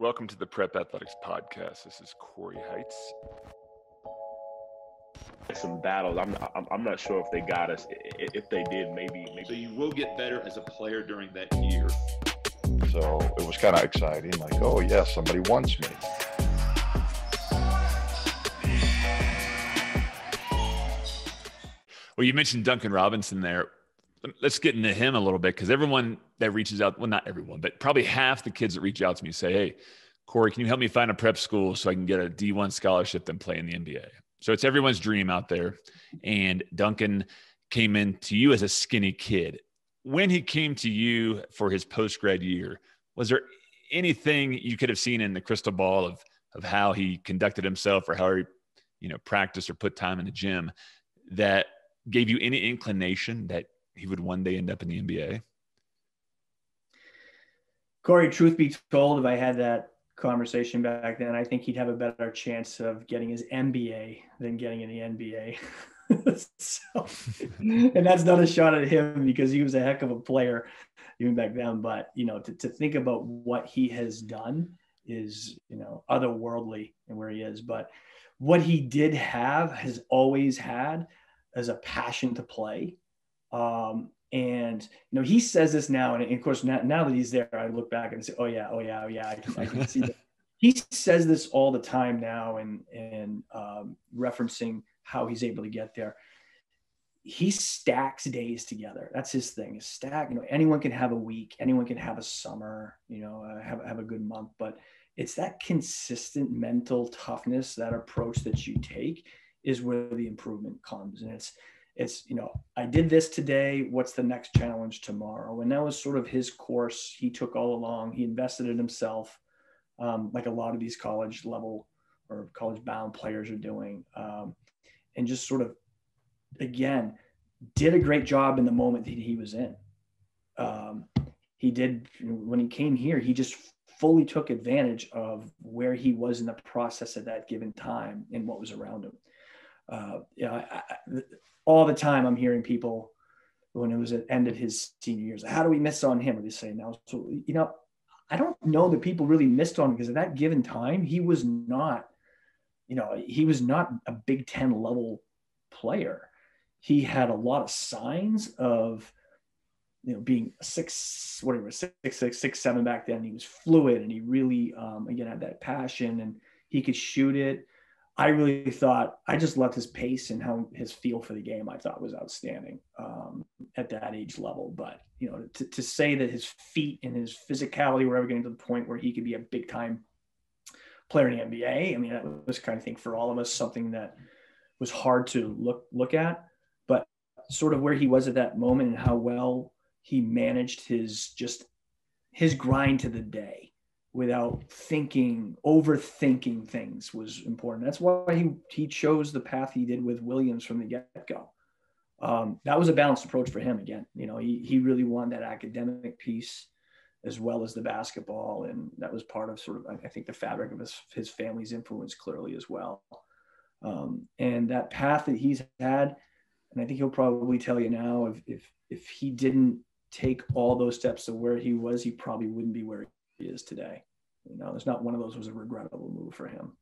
Welcome to the Prep Athletics podcast. This is Cory Heitz. Some battles. I'm not sure if they got us. If they did, maybe. So you will get better as a player during that year. So it was kind of exciting. Like, oh yeah, somebody wants me. Well, you mentioned Duncan Robinson there. Let's get into him a little bit, because everyone that reaches out, well, not everyone, but probably half the kids that reach out to me say, hey, Cory, can you help me find a prep school so I can get a D1 scholarship and play in the NBA? So it's everyone's dream out there. And Duncan came in to you as a skinny kid. When he came to you for his post-grad year, was there anything you could have seen in the crystal ball of how he conducted himself or how he, practiced or put time in the gym that gave you any inclination that he would one day end up in the NBA? Cory, truth be told, if I had that conversation back then, I think he'd have a better chance of getting his MBA than getting in the NBA. And that's not a shot at him, because he was a heck of a player even back then. But, to think about what he has done is, otherworldly and where he is. But what he did have has always had as a passion to play. And he says this now, and of course now that he's there, I look back and say, oh yeah, I can see that. He says this all the time now, and referencing how he's able to get there. He stacks days together. That's his thing, is stack. Anyone can have a week, anyone can have a summer, have a good month, but it's that consistent mental toughness, that approach that you take, is where the improvement comes. And it's, I did this today, what's the next challenge tomorrow? And that was sort of his course he took all along. He invested in himself, like a lot of these college level or college bound players are doing. And just sort of, again, did a great job in the moment that he was in. When he came here, he just fully took advantage of where he was in the process at that given time and what was around him. All the time I'm hearing people when it was at end of his senior years, how do we miss on him? Or they say now, so, I don't know that people really missed on him, because at that given time, he was not a Big Ten level player. He had a lot of signs of, being 6'7" back then. He was fluid, and he really, again, had that passion, and he could shoot it. I really thought, I just loved his pace and how his feel for the game I thought was outstanding at that age level. But, to say that his feet and his physicality were ever getting to the point where he could be a big time player in the NBA, I mean, that was kind of, I think, for all of us, something that was hard to look at. But sort of where he was at that moment and how well he managed his grind to the day, without overthinking things, was important. That's why he chose the path he did with Williams from the get-go. That was a balanced approach for him. Again, he really wanted that academic piece as well as the basketball. And that was part of sort of, I think, the fabric of his family's influence, clearly, as well. And that path that he's had, and I think he'll probably tell you now, if he didn't take all those steps to where he was, he probably wouldn't be where he is today. There's not one of those was a regrettable move for him.